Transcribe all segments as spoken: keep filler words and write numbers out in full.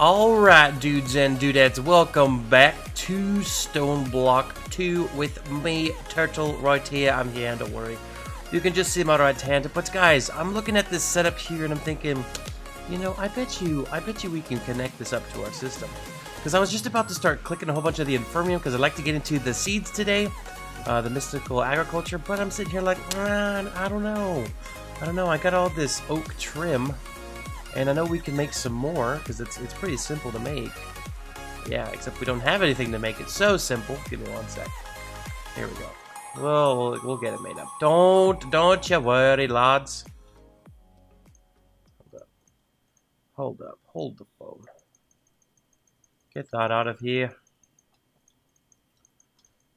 Alright, dudes and dudettes, welcome back to Stone Block two with me, Turtle, right here. I'm here, don't worry. You can just see my right hand. But guys, I'm looking at this setup here and I'm thinking, you know, I bet you, I bet you we can connect this up to our system. Because I was just about to start clicking a whole bunch of the Inferium because I'd like to get into the seeds today, uh, the Mystical Agriculture, but I'm sitting here like, ah, I don't know. I don't know, I got all this oak trim. And I know we can make some more, because it's, it's pretty simple to make. Yeah, except we don't have anything to make it so simple. Give me one sec. Here we go. Well, we'll, we'll get it made up. Don't, don't you worry, lads. Hold up. Hold up. Hold the phone. Get that out of here.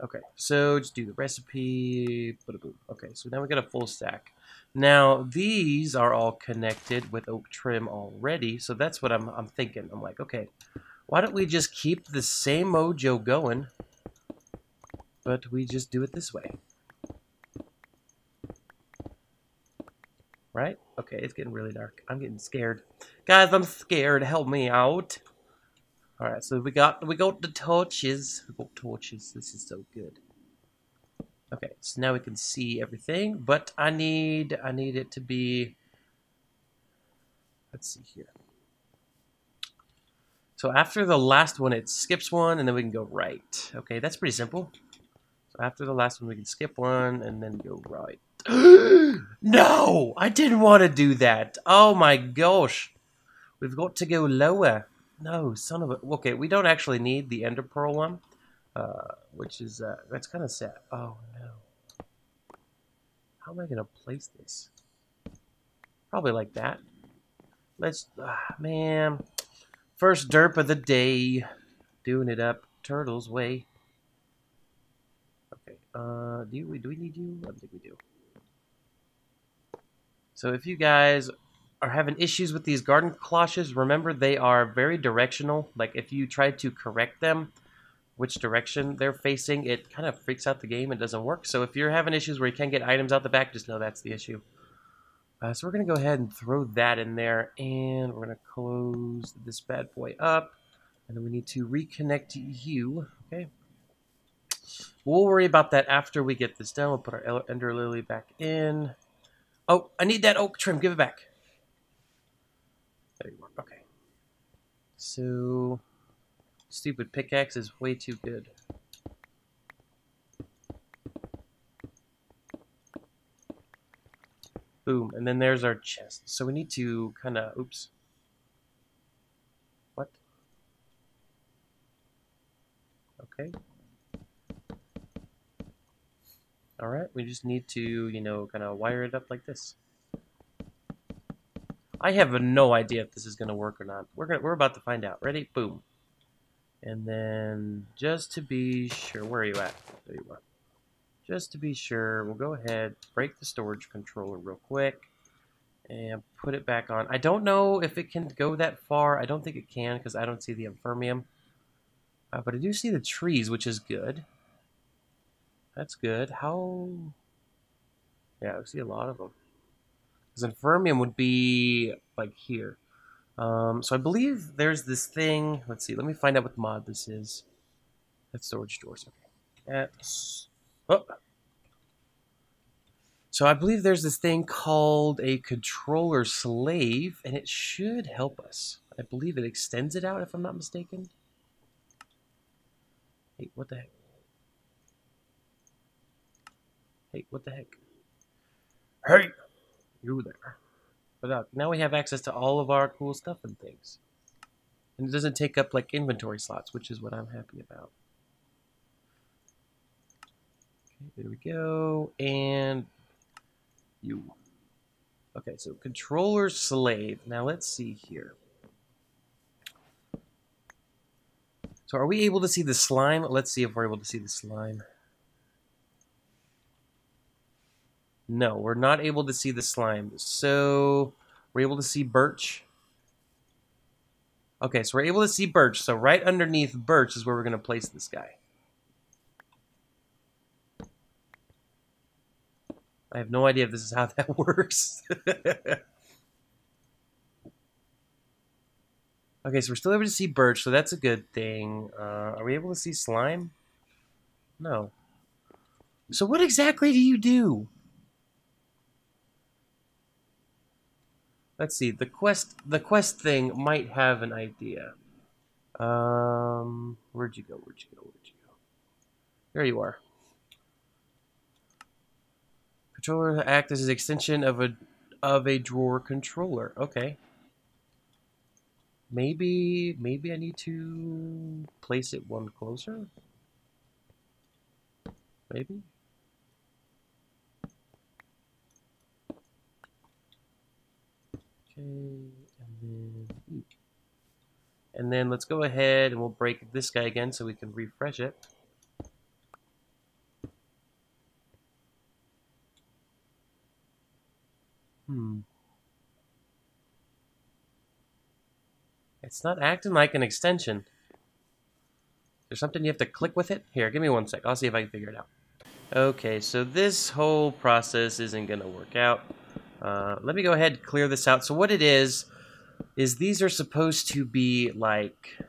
Okay, so just do the recipe. Okay, so now we got a full stack. Now, these are all connected with oak trim already, so that's what I'm, I'm thinking. I'm like, okay, why don't we just keep the same mojo going, but we just do it this way? Right? Okay, it's getting really dark. I'm getting scared. Guys, I'm scared. Help me out. All right, so we got we got the torches. We got torches. This is so good. Okay, so now we can see everything, but I need I need it to be, let's see here. So after the last one, it skips one, and then we can go right. Okay, that's pretty simple. So after the last one, we can skip one, and then go right. No! I didn't want to do that. Oh my gosh. We've got to go lower. No, son of a... Okay, we don't actually need the Ender Pearl one. Uh, which is, uh, that's kind of sad. Oh, no. How am I going to place this? Probably like that. Let's, ah, man. First derp of the day. Doing it up Turtle's way. Okay, uh, do we, do we need you? I don't think we do. So if you guys are having issues with these garden cloches, remember they are very directional. Like, if you try to correct them, which direction they're facing, it kind of freaks out the game. It doesn't work. So if you're having issues where you can't get items out the back, just know that's the issue. Uh, so we're going to go ahead and throw that in there. And we're going to close this bad boy up. And then we need to reconnect you. Okay. We'll worry about that after we get this done. We'll put our Ender Lily back in. Oh, I need that oak trim. Give it back. There you are. Okay. So... Stupid pickaxe is way too good. Boom. And then there's our chest. So we need to kind of... Oops. What? Okay. Alright. We just need to, you know, kind of wire it up like this. I have no idea if this is going to work or not. We're gonna, we're about to find out. Ready? Boom. And then, just to be sure, where are you at? There you are. Just to be sure, we'll go ahead, break the storage controller real quick, and put it back on. I don't know if it can go that far. I don't think it can, because I don't see the Infirmium. Uh, but I do see the trees, which is good. That's good. How... Yeah, I see a lot of them. Because Infirmium would be, like, here. Um, so I believe there's this thing, let's see, let me find out what mod this is. That's storage doors, okay. That's, oh. So I believe there's this thing called a controller slave, and it should help us. I believe it extends it out, if I'm not mistaken. Hey, what the heck? Hey, what the heck? Hey, you there. But now we have access to all of our cool stuff and things. And it doesn't take up like inventory slots, which is what I'm happy about. Okay, there we go. And you. Okay, so controller slave. Now let's see here. So are we able to see the slime? Let's see if we're able to see the slime. No, we're not able to see the slime. So, we're able to see birch. Okay, so we're able to see birch. So right underneath birch is where we're going to place this guy. I have no idea if this is how that works. Okay, so we're still able to see birch, so that's a good thing. Uh, are we able to see slime? No. So what exactly do you do? Let's see. The quest, the quest thing might have an idea. Um, where'd you go? Where'd you go? Where'd you go? There you are. Controller act as an extension of a of a drawer controller. Okay. Maybe maybe I need to place it one closer. Maybe. Okay, and then and then let's go ahead and we'll break this guy again so we can refresh it. Hmm. It's not acting like an extension. There's something you have to click with it? Here, give me one sec. I'll see if I can figure it out. Okay, so this whole process isn't going to work out. Uh, let me go ahead and clear this out. So what it is, is these are supposed to be like...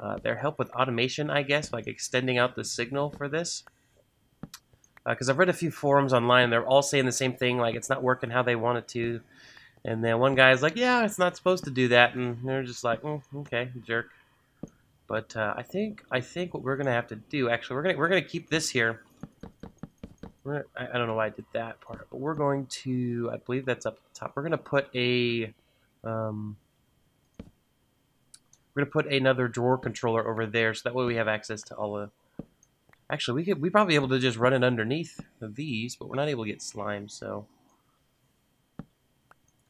Uh, they're help with automation, I guess, like extending out the signal for this. Because uh, I've read a few forums online, and they're all saying the same thing, like it's not working how they want it to. And then one guy's like, yeah, it's not supposed to do that. And they're just like, mm, okay, jerk. But uh, I think I think what we're gonna have to do, actually, we're gonna we're gonna keep this here. We're, I, I don't know why I did that part, but we're going to, I believe that's up top. We're gonna put a, um, we're gonna put another drawer controller over there, so that way we have access to all the. Actually, we could we probably be able to just run it underneath of these, but we're not able to get slime. So,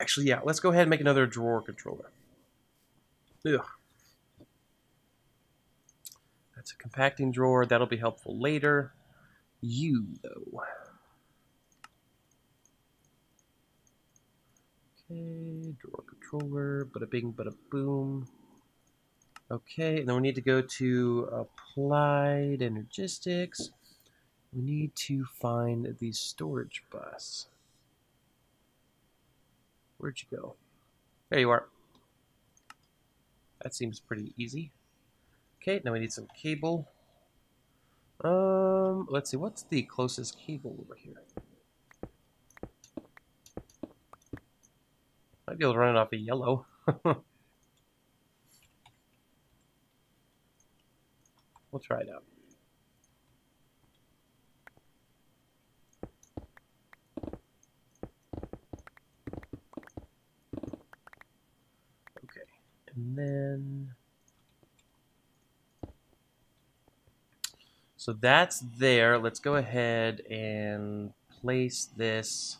actually, yeah, let's go ahead and make another drawer controller. Ugh. That's a compacting drawer. That'll be helpful later. You, though. Okay, drawer controller. Bada bing, bada boom. Okay, and then we need to go to Applied Energistics. We need to find the storage bus. Where'd you go? There you are. That seems pretty easy. Okay, now we need some cable. Um, let's see, what's the closest cable over here? Might be able to run it off a yellow. We'll try it out. Okay, and then... So that's there. Let's go ahead and place this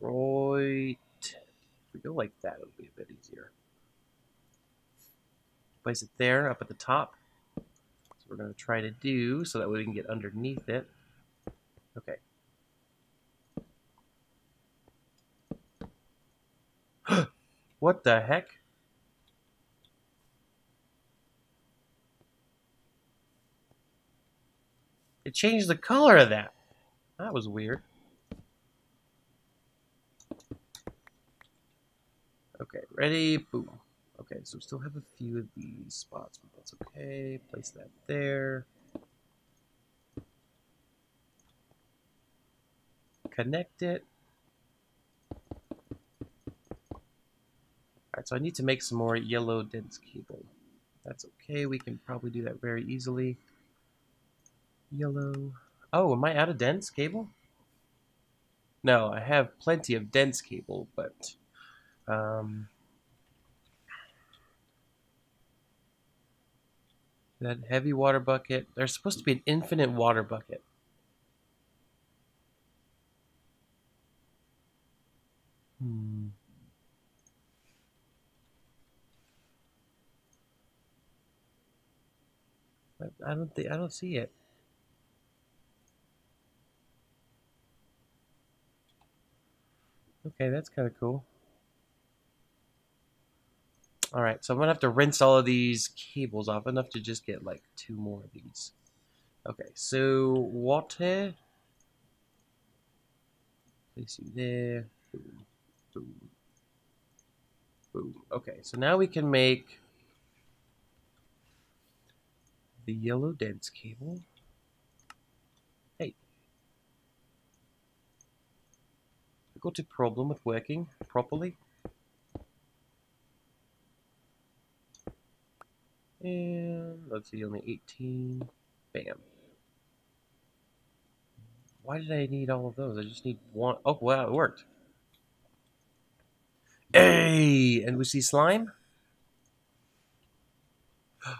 right. If we go like that, it'll be a bit easier. Place it there, up at the top. That's what we're going to try to do so that way we can get underneath it. Okay. What the heck? It changed the color of that. That was weird. Okay, ready, boom. Okay, so we still have a few of these spots, but that's okay. Place that there. Connect it. Alright, so I need to make some more yellow dense cable. That's okay, we can probably do that very easily. Yellow. Oh, am I out of dense cable? No, I have plenty of dense cable, but um, that heavy water bucket. There's supposed to be an infinite water bucket. Hmm. I don't think I don't see it. Okay, that's kind of cool. Alright, so I'm going to have to rinse all of these cables off, enough to just get like two more of these. Okay, so water. Place you there. Boom, boom. Boom. Okay, so now we can make the yellow dense cable. Hey. I got a problem with working properly. And let's see, only eighteen. Bam. Why did I need all of those? I just need one. Oh, wow, it worked. Hey! And we see slime?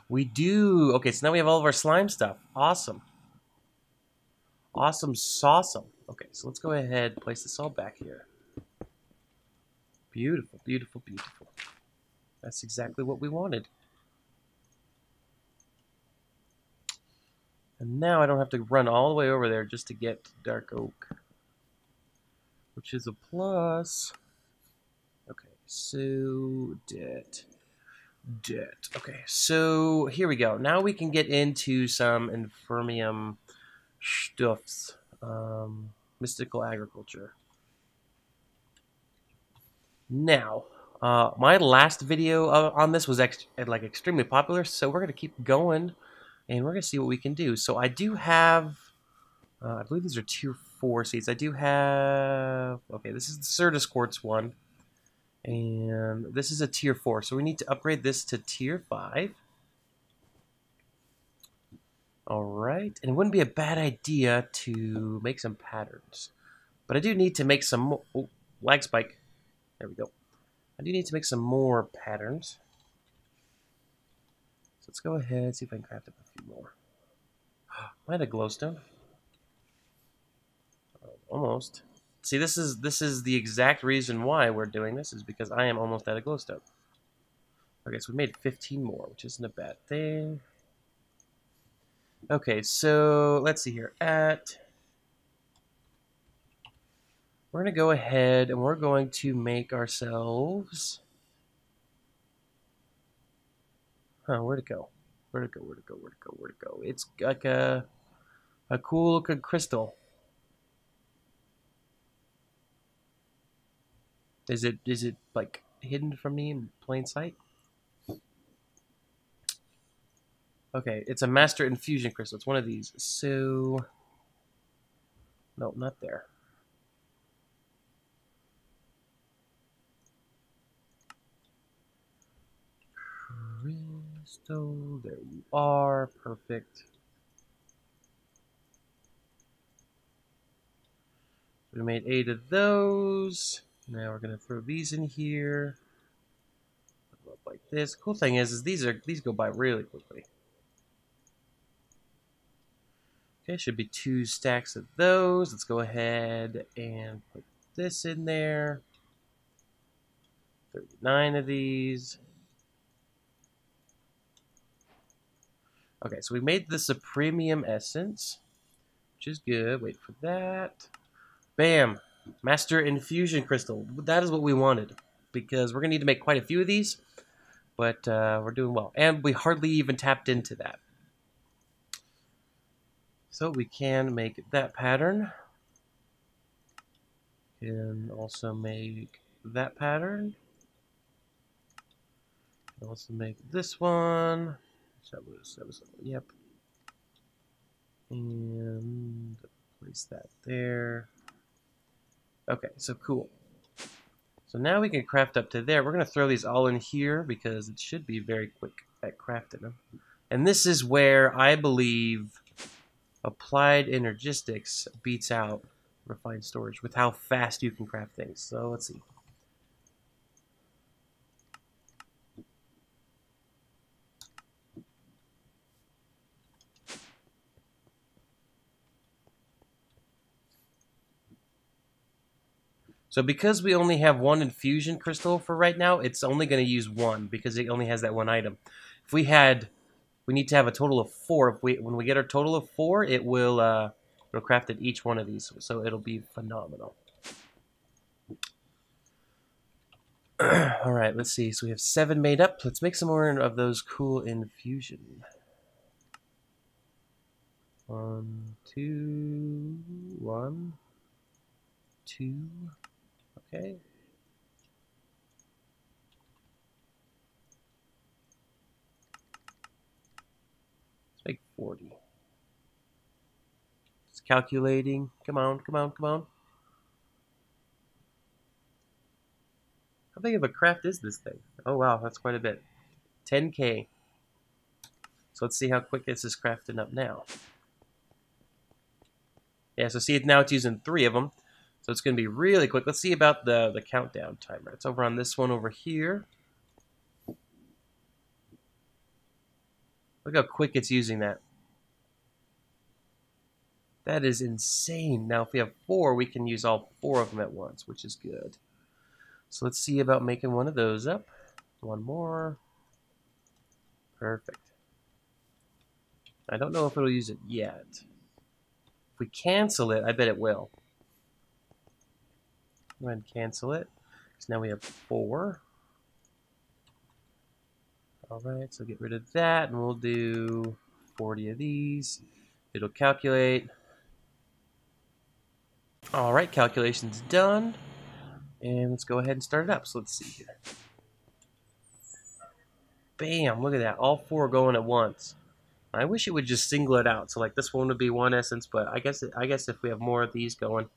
We do! Okay, so now we have all of our slime stuff. Awesome. Awesome sauceum. Okay, so let's go ahead and place this all back here. Beautiful, beautiful, beautiful. That's exactly what we wanted. And now I don't have to run all the way over there just to get to Dark Oak, which is a plus. Okay, so debt, debt. Okay, so here we go. Now we can get into some Inferium stuffs, um, Mystical Agriculture. Now, uh, my last video on this was ex like extremely popular, so we're gonna keep going. And we're going to see what we can do. So I do have, uh, I believe these are tier four seeds. I do have, okay, this is the Certus Quartz one. And this is a tier four. So we need to upgrade this to tier five. All right. And it wouldn't be a bad idea to make some patterns. But I do need to make some more, oh, lag spike. There we go. I do need to make some more patterns. So let's go ahead, see if I can craft up a few more. Might have glowstone. Almost. See, this is this is the exact reason why we're doing this, is because I am almost out of glowstone. Okay, so we made fifteen more, which isn't a bad thing. Okay, so let's see here. At we're gonna go ahead and we're going to make ourselves. Huh, where'd it go? Where'd it go? Where'd it go? Where'd it go? Where'd it go? It's like a, a cool looking crystal. Is it, is it like hidden from me in plain sight? Okay, it's a master infusion crystal. It's one of these. So, no, not there. So there you are, perfect. We made eight of those. Now we're gonna throw these in here, up like this. Cool thing is, is these are these go by really quickly. Okay, should be two stacks of those. Let's go ahead and put this in there. thirty-nine of these. Okay, so we made the Supremium essence, which is good. Wait for that. Bam! Master infusion crystal. That is what we wanted, because we're going to need to make quite a few of these, but uh, we're doing well. And we hardly even tapped into that. So we can make that pattern. We can also make that pattern. We can also make this one. So that was, that was, yep. And place that there. Okay, so cool. So now we can craft up to there. We're going to throw these all in here because it should be very quick at crafting them. And this is where I believe Applied Energistics beats out Refined Storage with how fast you can craft things. So let's see. So because we only have one infusion crystal for right now, it's only going to use one because it only has that one item. If we had, we need to have a total of four. If we, when we get our total of four, it will, uh, it'll craft at each one of these. So it'll be phenomenal. All right, let's see. So we have seven made up. Let's make some more of those cool infusion. One, two, one, two. Okay. Like forty. It's calculating. Come on, come on, come on. How big of a craft is this thing? Oh wow, that's quite a bit. ten K. So let's see how quick this is crafting up now. Yeah, so see, now it's using three of them. So it's going to be really quick. Let's see about the, the countdown timer. It's over on this one over here. Look how quick it's using that. That is insane. Now if we have four, we can use all four of them at once, which is good. So let's see about making one of those up. One more. Perfect. I don't know if it'll use it yet. If we cancel it, I bet it will. Go ahead and cancel it. So now we have four. Alright, so get rid of that, and we'll do forty of these. It'll calculate. Alright, calculation's done. And let's go ahead and start it up. So let's see here. Bam, look at that. All four going at once. I wish it would just single it out. So like this one would be one essence, but I guess I guess if we have more of these going,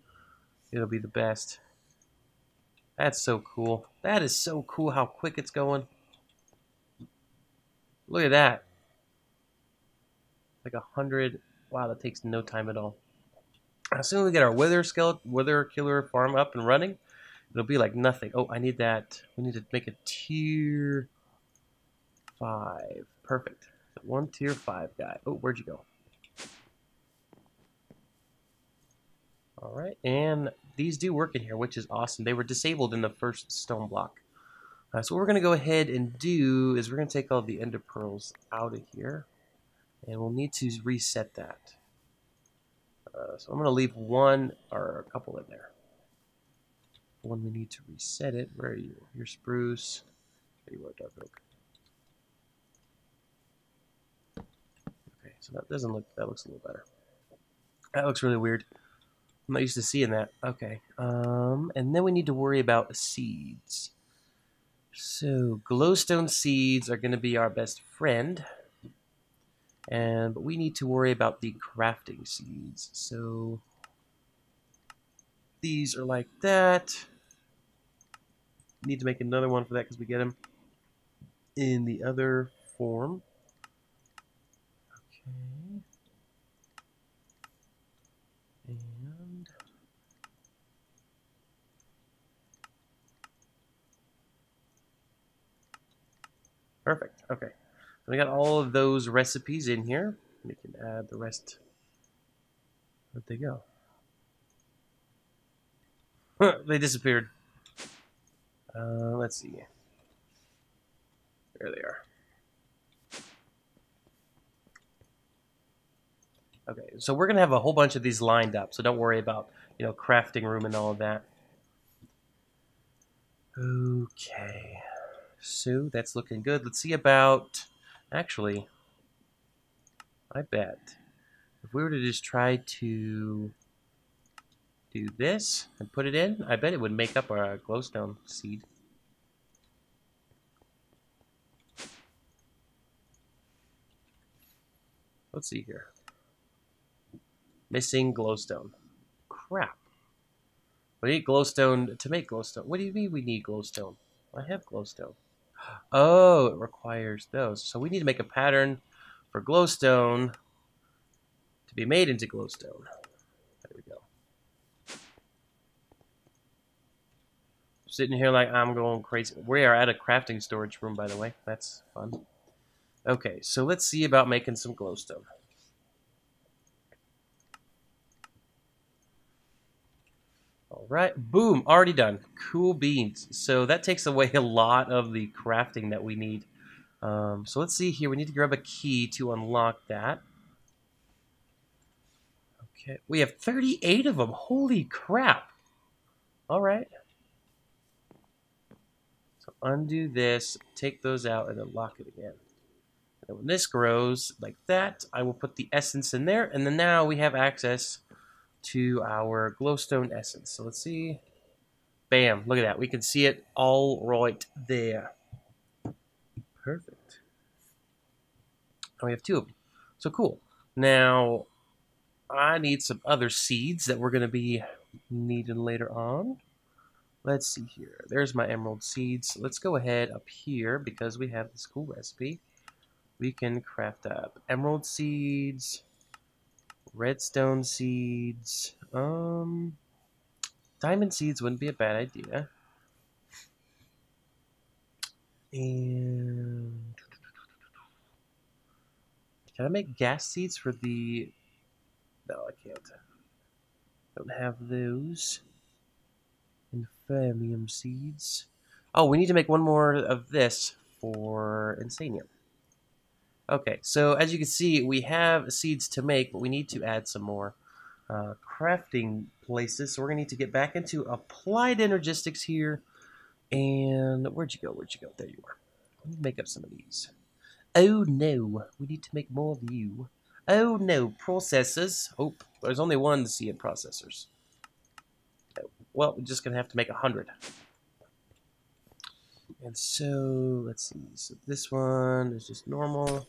it'll be the best. That's so cool. That is so cool how quick it's going. Look at that. Like a hundred. Wow, that takes no time at all. As soon as we get our wither skeleton, wither killer farm up and running, it'll be like nothing. Oh, I need that. We need to make a tier five. Perfect. One tier five guy. Oh, where'd you go? All right, and these do work in here, which is awesome. They were disabled in the first stone block. Uh, so what we're going to go ahead and do is we're going to take all the ender pearls out of here, and we'll need to reset that. Uh, so I'm going to leave one or a couple in there. When we need to reset it, where are you? Your spruce. There you are, dark oak. Okay, so that doesn't look. That looks a little better. That looks really weird. I'm not used to seeing that. Okay. Um, and then we need to worry about seeds. So glowstone seeds are going to be our best friend. And but we need to worry about the crafting seeds. So these are like that. Need to make another one for that because we get them in the other form. Okay. And perfect. Okay. So we got all of those recipes in here. We can add the rest. Where'd they go? They disappeared. Uh, let's see. There they are. Okay, so we're going to have a whole bunch of these lined up, so don't worry about, you know, crafting room and all of that. Okay, so that's looking good. Let's see about, actually, I bet, if we were to just try to do this and put it in, I bet it would make up our glowstone seed. Let's see here. Missing glowstone. Crap. We need glowstone to make glowstone. What do you mean we need glowstone? I have glowstone. Oh, it requires those. So we need to make a pattern for glowstone to be made into glowstone. There we go. I'm sitting here like I'm going crazy. We are at a crafting storage room, by the way. That's fun. Okay, so let's see about making some glowstone. Right, boom, already done. Cool beans. So that takes away a lot of the crafting that we need. Um, so let's see here. We need to grab a key to unlock that. Okay, we have thirty-eight of them. Holy crap. All right. So undo this, take those out, and unlock it again. And when this grows like that, I will put the essence in there, and then now we have access to our glowstone essence. So let's see. Bam, look at that. We can see it all right there. Perfect. And we have two of them. So So cool. Now, I need some other seeds that we're going to be needing later on. Let's see here. There's my emerald seeds. Let's go ahead up here because we have this cool recipe. We can craft up emerald seeds, redstone seeds, um, diamond seeds wouldn't be a bad idea. And can I make gas seeds for the... No, I can't. Don't have those. Inferium seeds. Oh, we need to make one more of this for Insanium. Okay, so as you can see, we have seeds to make, but we need to add some more uh, crafting places. So we're going to need to get back into Applied Energistics here. And where'd you go? Where'd you go? There you are. Let me make up some of these. Oh, no. We need to make more of you. Oh, no. Processors. Oh, there's only one to see in processors. Well, we're just going to have to make a hundred. And so, let's see. So this one is just normal.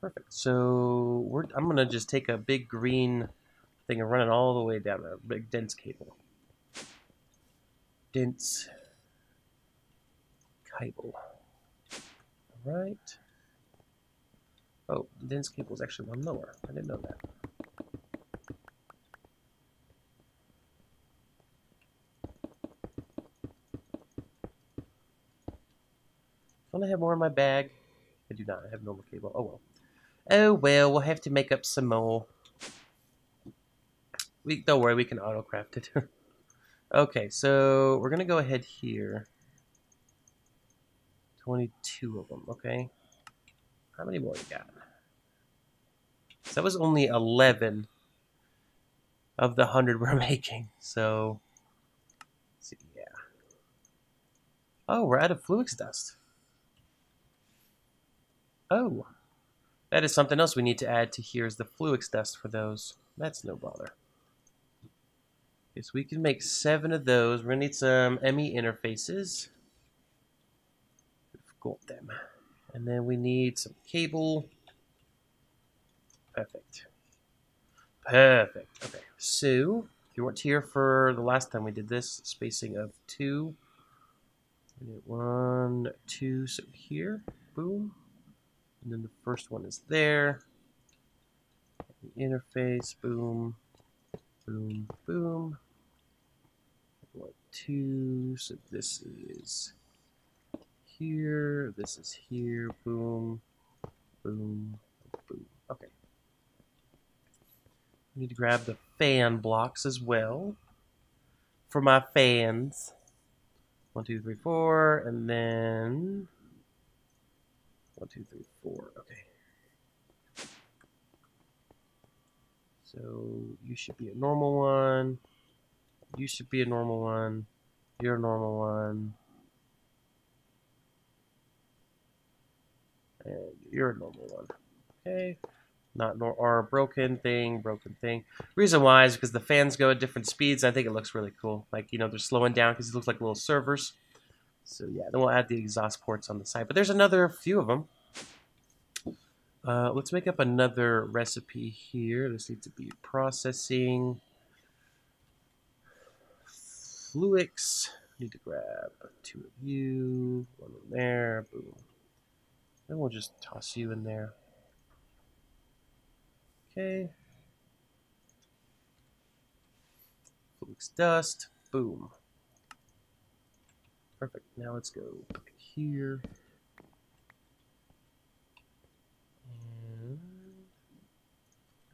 Perfect. So we're, I'm going to just take a big green thing and run it all the way down a big dense cable. Dense cable. All right. Oh, dense cable is actually one lower. I didn't know that. Don't I have more in my bag? I do not. I have normal cable. Oh well. Oh well, we'll have to make up some more. We, don't worry, we can auto-craft it. Okay, so we're going to go ahead here. twenty-two of them, okay. How many more you got? So that was only eleven of the one hundred we're making, so... Let's see, yeah. Oh, we're out of Fluix dust. Oh, that is something else we need to add to here is the Fluix dust for those. That's no bother. Okay, so we can make seven of those. We're going to need some M E interfaces. We've got them. And then we need some cable. Perfect. Perfect. Okay, so if you weren't here for the last time we did this, spacing of two. We did one, two, so here. Boom. And then the first one is there. The interface, boom, boom, boom. One, two, so this is here, this is here, boom, boom, boom. Okay. I need to grab the fan blocks as well for my fans. One, two, three, four, and then... One, two, three, four. Okay. So you should be a normal one. You should be a normal one. You're a normal one. And you're a normal one. Okay. Not nor or broken thing, broken thing. Reason why is because the fans go at different speeds. I think it looks really cool. Like, you know, they're slowing down because it looks like little servers. So yeah, then we'll add the exhaust ports on the side. But there's another few of them. Uh, let's make up another recipe here. This needs to be processing. Fluix. Need to grab two of you. One in there. Boom. Then we'll just toss you in there. Okay. Fluix dust. Boom. Perfect. Now let's go here. And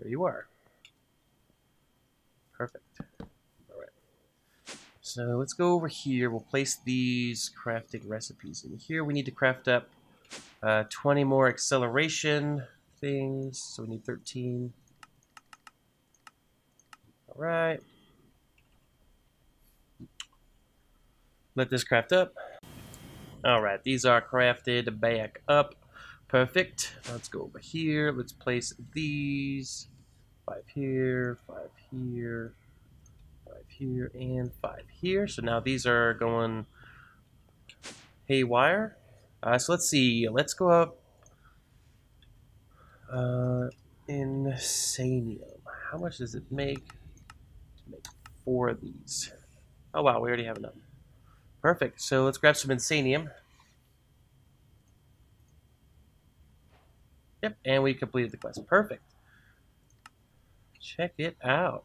there you are. Perfect. Alright. So let's go over here. We'll place these crafting recipes in here. We need to craft up uh, twenty more acceleration things. So we need thirteen. Alright. Let this craft up. Alright, these are crafted back up. Perfect. Let's go over here. Let's place these. Five here, five here, five here, and five here. So now these are going haywire. Uh, so let's see. Let's go up. Uh, Insanium. How much does it make to make four of these? Oh, wow. We already have enough. Perfect. So let's grab some Insanium. Yep, and we completed the quest. Perfect. Check it out.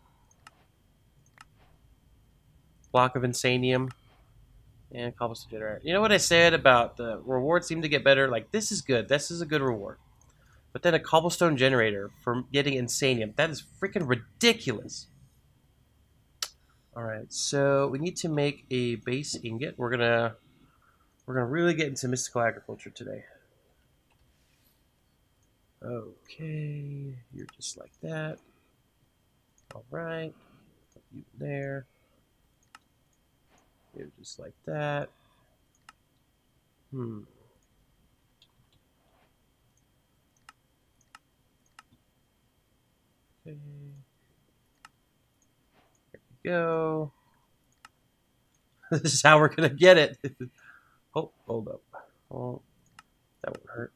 Block of Insanium and cobblestone generator. You know what I said about the rewards seem to get better? Like, this is good. This is a good reward. But then a cobblestone generator for getting Insanium. That is freaking ridiculous. All right, so we need to make a base ingot. We're gonna we're gonna really get into mystical agriculture today. Okay, you're just like that. All right, put you there. You're just like that. Hmm. Okay. There we go. This is how we're gonna get it. Oh, hold up. Oh, that would hurt.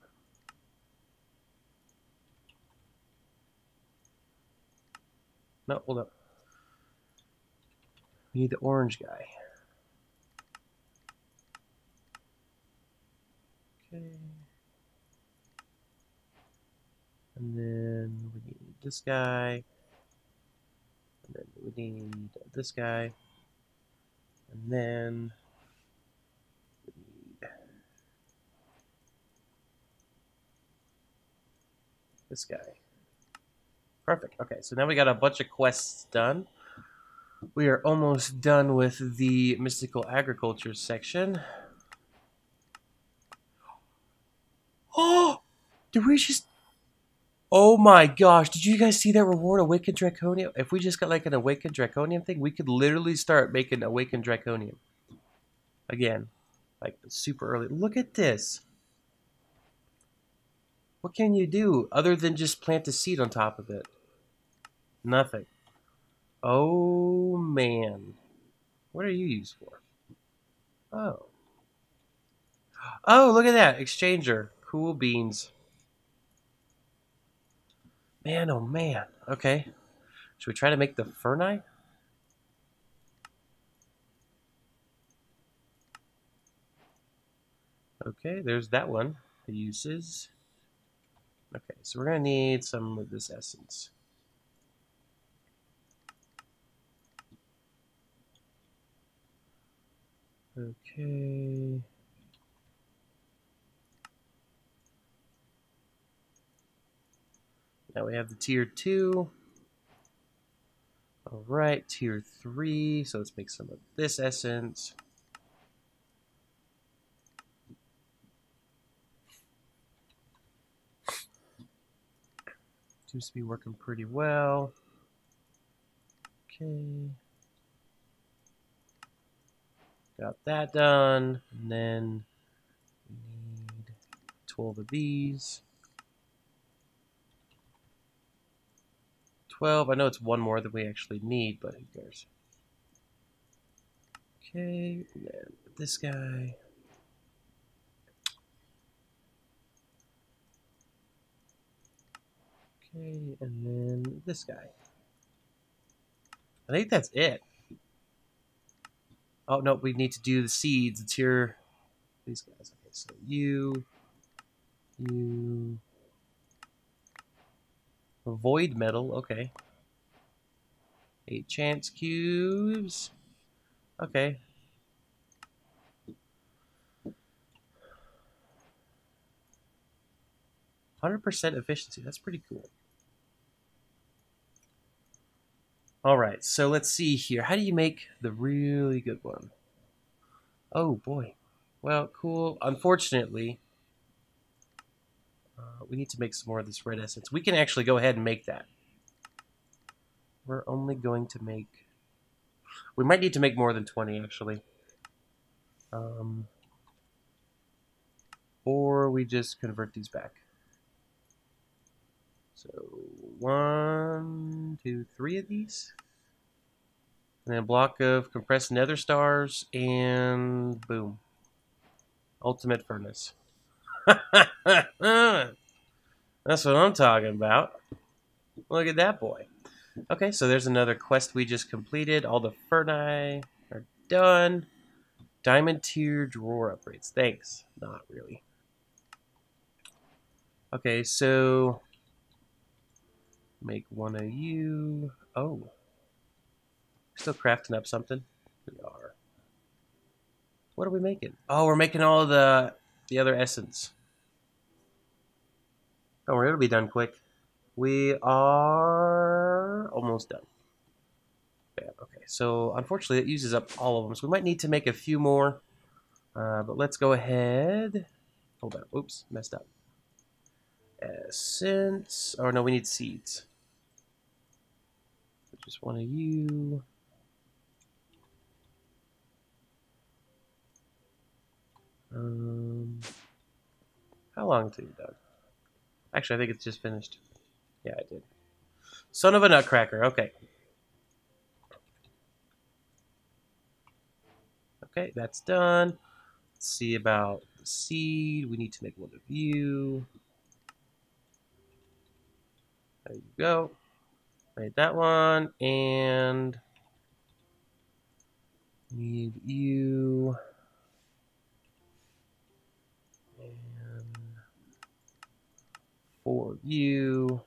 No, hold up. We need the orange guy. Okay. And then we need this guy. And then we need this guy. And then we need this guy. Perfect. Okay, so now we got a bunch of quests done. We are almost done with the mystical agriculture section. Oh! Did we just... Oh my gosh, did you guys see that reward, Awakened Draconium? If we just got like an Awakened Draconium thing, we could literally start making Awakened Draconium. Again, like super early. Look at this. What can you do other than just plant a seed on top of it? Nothing. Oh, man. What are you used for? Oh. Oh, look at that. Exchanger. Cool beans. Man, oh, man. Okay. Should we try to make the Fernite? Okay, there's that one. The uses... Okay, so we're going to need some of this essence. Okay. Now we have the tier two. All right, tier three. So let's make some of this essence. Seems to be working pretty well. Okay. Got that done. And then we need twelve of these. twelve. I know it's one more than we actually need, but who cares? Okay. And then this guy. Okay, and then this guy. I think that's it. Oh, no, we need to do the seeds. It's here. These guys. Okay, so you. You. Void metal. Okay. eight chance cubes. Okay. one hundred percent efficiency. That's pretty cool. All right, so let's see here. How do you make the really good one? Oh, boy. Well, cool. Unfortunately, uh, we need to make some more of this red essence. We can actually go ahead and make that. We're only going to make... We might need to make more than twenty, actually. Um, or we just convert these back. So, one, two, three of these. And then a block of compressed nether stars, and boom. Ultimate furnace. That's what I'm talking about. Look at that boy. Okay, so there's another quest we just completed. All the Fernite are done. Diamond tier drawer upgrades. Thanks. Not really. Okay, so make one of you. Oh. Still crafting up something? We are. What are we making? Oh, we're making all the the other essence. Don't worry, it'll be done quick. We are almost done. Yeah, okay, so unfortunately it uses up all of them, so we might need to make a few more. Uh, but let's go ahead. Hold on. Oops, messed up. Essence. Oh no, we need seeds. Just one of you. Um, how long till you done? Actually, I think it's just finished. Yeah, I did. Son of a nutcracker. Okay. Okay, that's done. Let's see about the seed. We need to make one of you. There you go. Made that one. And need you. For you.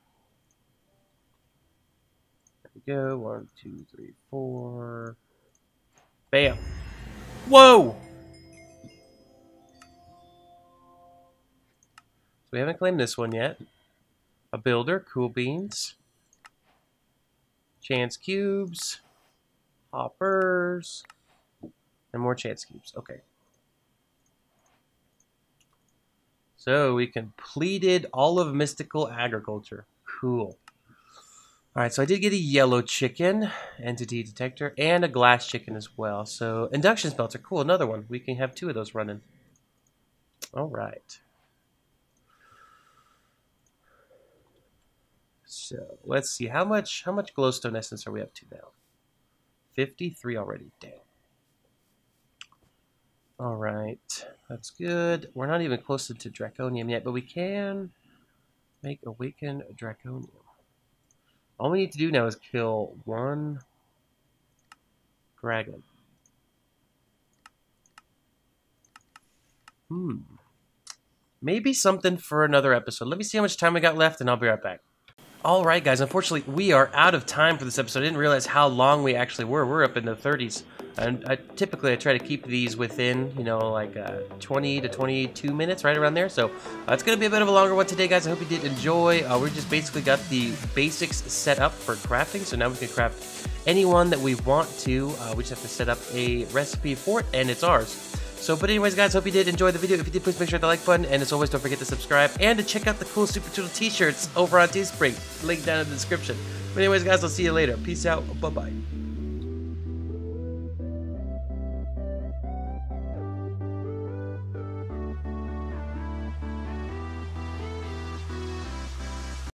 There we go. One, two, three, four. Bam. Whoa! So we haven't claimed this one yet. A builder. Cool beans. Chance cubes. Hoppers. And more chance cubes. Okay. So we completed all of Mystical Agriculture. Cool. All right, so I did get a yellow chicken, entity detector, and a glass chicken as well. So induction smelter, cool, another one. We can have two of those running. All right. So let's see, how much how much glowstone essence are we up to now? fifty-three already, damn. All right, that's good. We're not even close to Draconium yet, but we can make Awakened Draconium. All we need to do now is kill one dragon. Hmm. Maybe something for another episode. Let me see how much time we got left, and I'll be right back. All right, guys. Unfortunately, we are out of time for this episode. I didn't realize how long we actually were. We're up in the thirties. And I, typically, I try to keep these within, you know, like uh, twenty to twenty-two minutes, right around there. So uh, it's going to be a bit of a longer one today, guys. I hope you did enjoy. Uh, we just basically got the basics set up for crafting. So now we can craft any one that we want to. Uh, we just have to set up a recipe for it, and it's ours. So, but anyways, guys, hope you did enjoy the video. If you did, please make sure to hit the like button. And as always, don't forget to subscribe and to check out the cool Super Tool t-shirts over on Teespring. Link down in the description. But anyways, guys, I'll see you later. Peace out. Bye-bye.